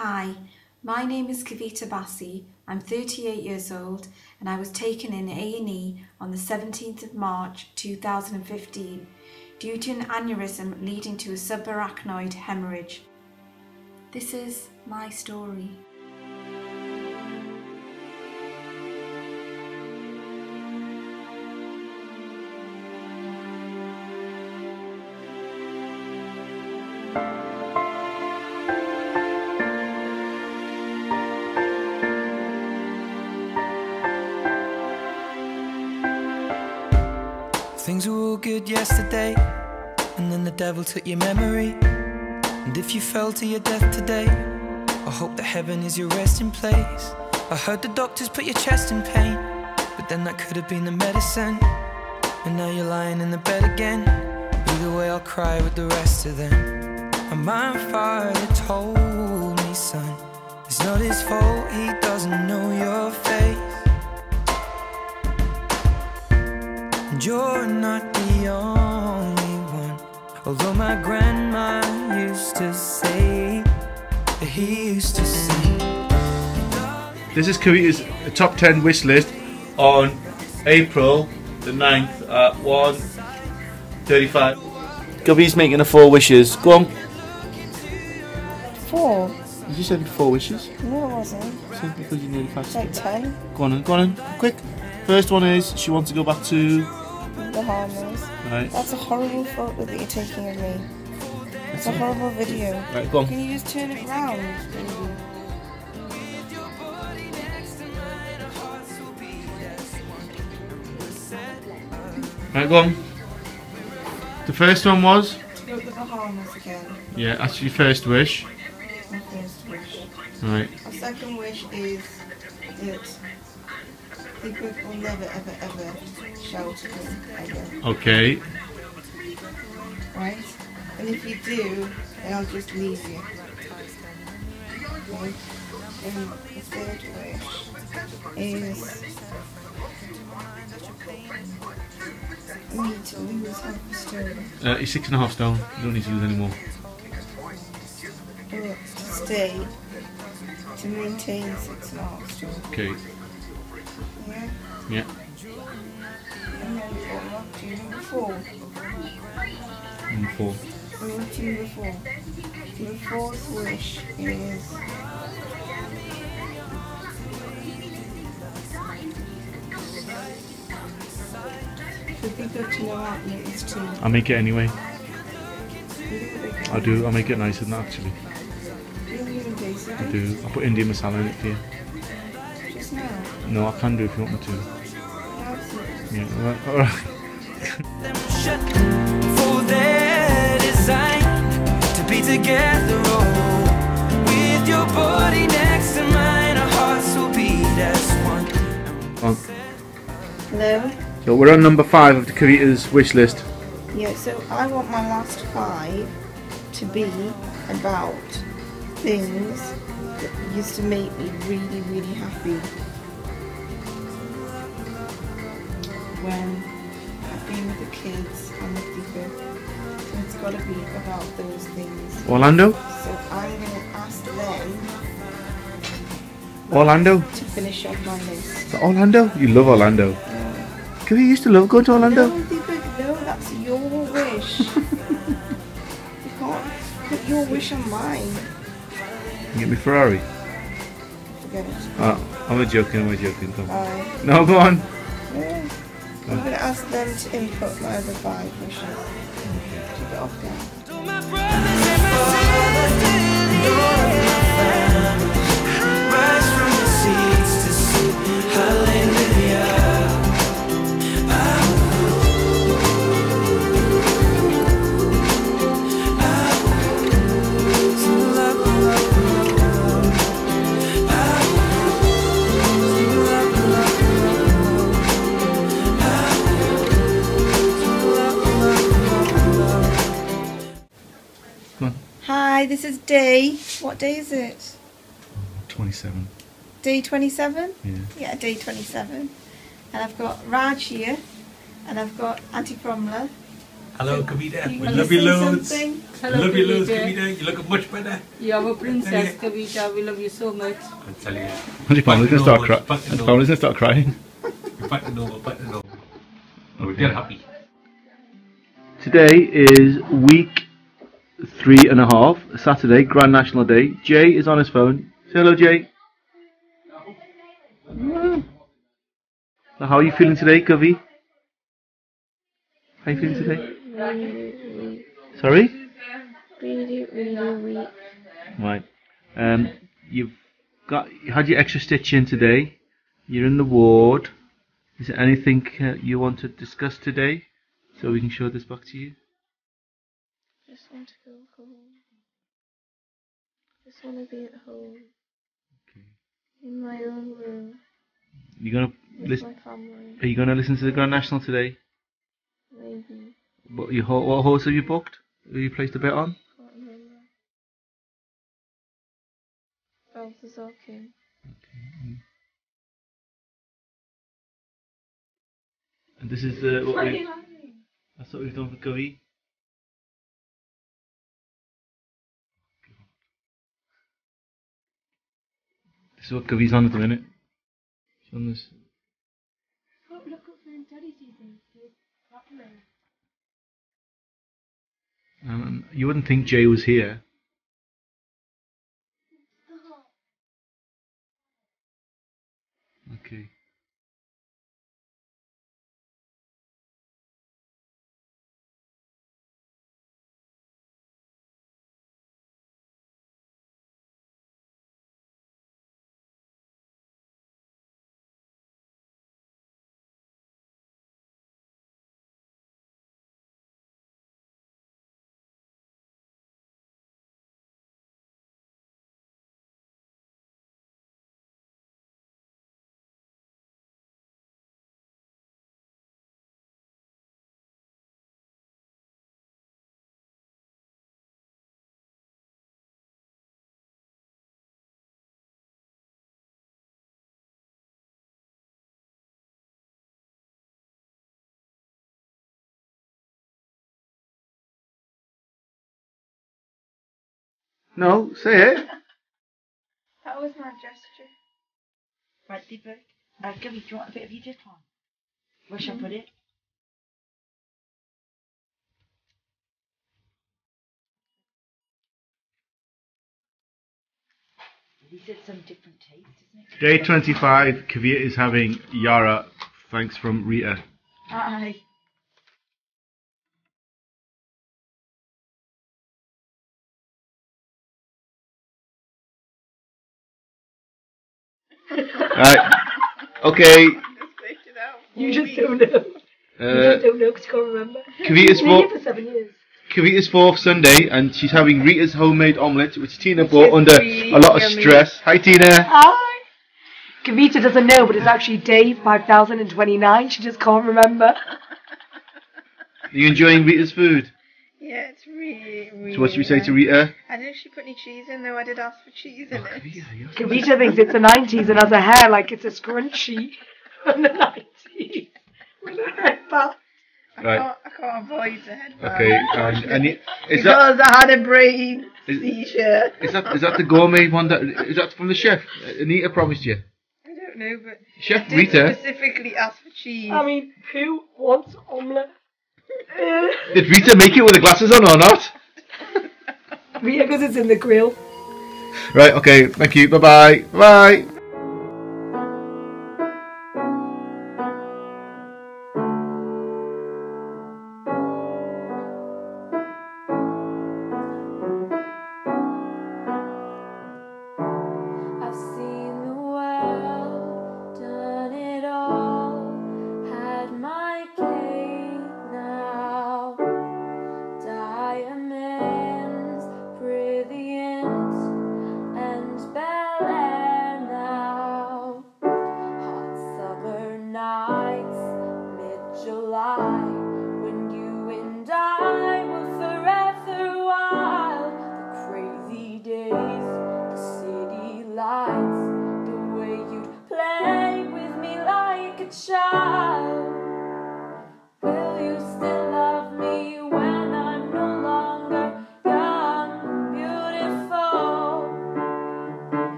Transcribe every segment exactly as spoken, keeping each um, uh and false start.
Hi, my name is Kavita Basi. I'm thirty-eight years old and I was taken in A and E on the seventeenth of March two thousand fifteen due to an aneurysm leading to a subarachnoid hemorrhage. This is my story. Things were all good yesterday, and then the devil took your memory. And if you fell to your death today, I hope that heaven is your resting place. I heard the doctors put your chest in pain, but then that could have been the medicine. And now you're lying in the bed again. Either way, I'll cry with the rest of them. And my father told me, son, it's not his fault, he doesn't know your face. And you're not the only one. Although my grandma used to say, he used to say. This is Kavita's top ten wish list on April the ninth at one thirty-five. Kavita's making a four wishes. Go on. Four? You said four wishes? No, I wasn't. So because you nearly passed it. ten. Go on, go on, quick. First one is she wants to go back to the Bahamas. Right. That's a horrible photo that you're taking of me. It's a horrible video. Right, go on. Can you just turn it round? Right, go on. The first one was? The Bahamas again. Yeah, that's your first wish. My first wish. Right. Our second wish is that Deepak will never ever ever shout at him again. Okay. Right? And if you do, then I'll just leave you. Right? And the third wish is me to lose half a stone. Uh, he's six and a half stone. You don't need to lose any more. But to stay, to maintain six and a half stone. Okay. Yeah. Yeah. Number four. Number four. Number two, number four. The fourth wish is for people to know how to make this too. I'll make it anyway. I do. I'll make it nicer than that actually. I do. I'll put Indian masala in it for you. No, I can do if you want me to. Yeah, alright. All right. For their design to be together with your body next to mine, our hearts will be as one. Hello? So we're on number five of the Kavita's wish list. Yeah, so I want my last five to be about things that used to make me really, really happy. When I've been with the kids and with people, so it's got to be about those things. Orlando? So I'm going to ask them Orlando to finish off my list. Orlando? You love Orlando. Yeah. Could you used to love going to Orlando? No, Deepak, no, that's your wish. You can't put your wish on mine. Get me Ferrari. Forget it. Oh, I'm joking, I'm joking. Come on. Uh, no, go on. Yeah. I'm going to ask them to input my other five wishes. Keep it off now. Hi, this is day. What day is it? twenty-seven. Day twenty-seven? Yeah. Yeah, day twenty-seven. And I've got Raj here, and I've got Auntie Pramila, Hello, Kavita. We love you loads. Hello, love you loads, Kavita. You look much better. You are a princess, Kavita. We love you so much. I tell you. Your family's going to start crying. Your family's going to start crying. You're back to normal, back to normal. We get happy. Today is week three and a half, Saturday, Grand National Day. Jay is on his phone. Say hello, Jay. No. Now, how are you feeling today, Kavi? How are you feeling today? Really, Sorry? Really, really weak. Right. Um, you've got you had your extra stitch in today. You're in the ward. Is there anything uh, you want to discuss today, so we can show this back to you? I just want to go home. I just want to be at home. Okay. In my own room. You gonna listen? Are you gonna listen to the Grand National today? Maybe. What, you, what horse have you booked? Who you placed a bet on? I can't remember. Balthazar King. Okay. And this is the uh, what we. That's what we've done for Kavi. This is what Kavi's on at the minute. She's on this. Look up for Daddy season. Um, you wouldn't think Jay was here. Okay. No, say it. That was my gesture. Right, Deepak. Uh, Gabby, do you want a bit of your dip on? Where shall I put it? He said some different taste, isn't it? Day twenty-five, Kavita is having Yara. Thanks from Rita. Hi. Alright, okay. You just don't know. You just don't know because you can't remember. Kavita's fourth, for seven years. Kavita's fourth Sunday, and she's having Rita's homemade omelette, which Tina which bought under a lot of stress. Hi, Tina. Hi. Kavita doesn't know, but it's actually day five thousand twenty-nine. She just can't remember. Are you enjoying Rita's food? Yeah, it's really, really. So what should we say to Rita? I don't know if she put any cheese in, though. I did ask for cheese in oh, it. Kavita, Kavita thinks it's the nineties and has her hair like it's a scrunchie from the nineties. With a headband. I, right. can't, I can't avoid the headband. Okay, and, and it, is because that, I had a brain seizure. Is that is that the gourmet one? That is that from the chef? Anita promised you. I don't know, but Chef Rita specifically asked for cheese. I mean, who wants omelette? Did Rita make it with the glasses on or not? Rita, because it's in the grill. Right, okay, thank you, bye-bye, bye. Diamonds, brilliant and ballerina.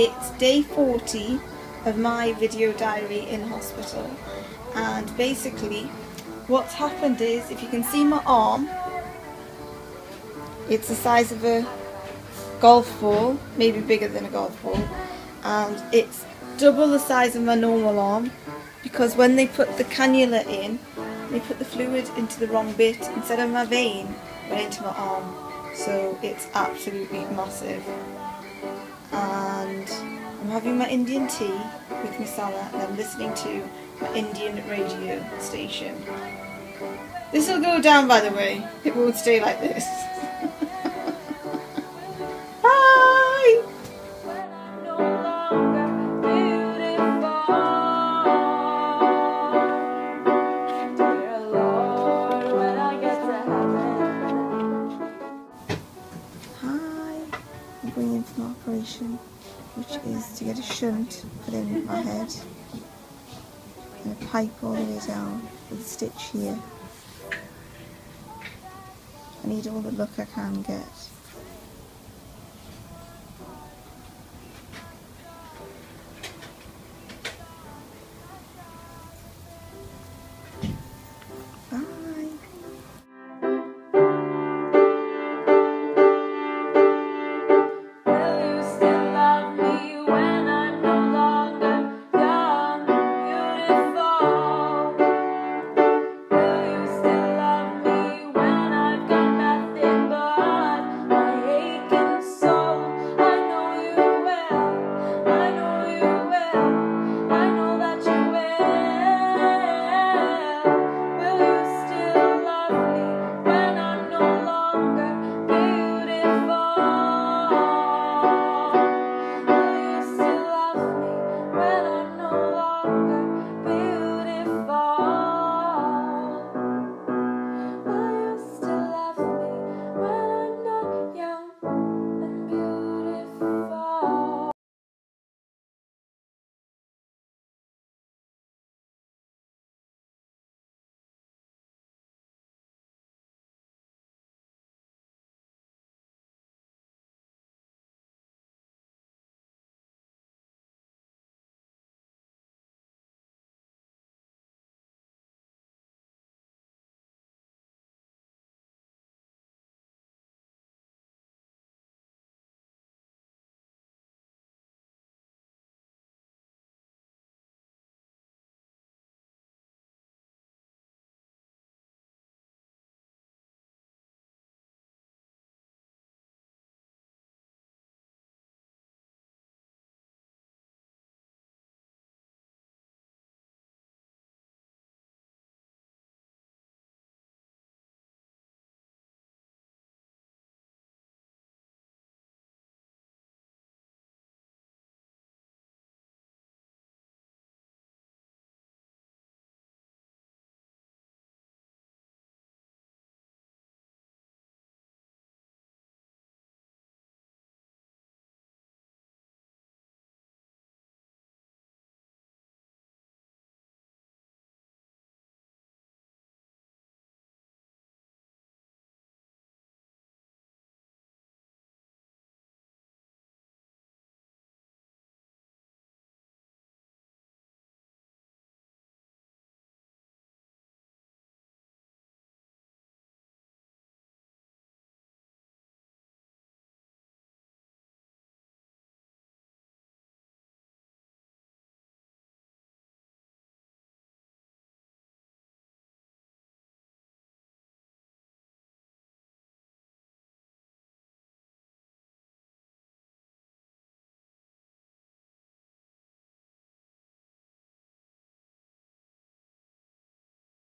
It's day forty of my video diary in hospital, and basically what's happened is, if you can see my arm, it's the size of a golf ball, maybe bigger than a golf ball, and it's double the size of my normal arm, because when they put the cannula in, they put the fluid into the wrong bit. Instead of my vein, it went into my arm, so it's absolutely massive. And I'm having my Indian tea with masala, and I'm listening to my Indian radio station. This will go down, by the way, it won't stay like this. Which is to get a shunt put in my head and a pipe all the way down with a stitch here. I need all the luck I can get.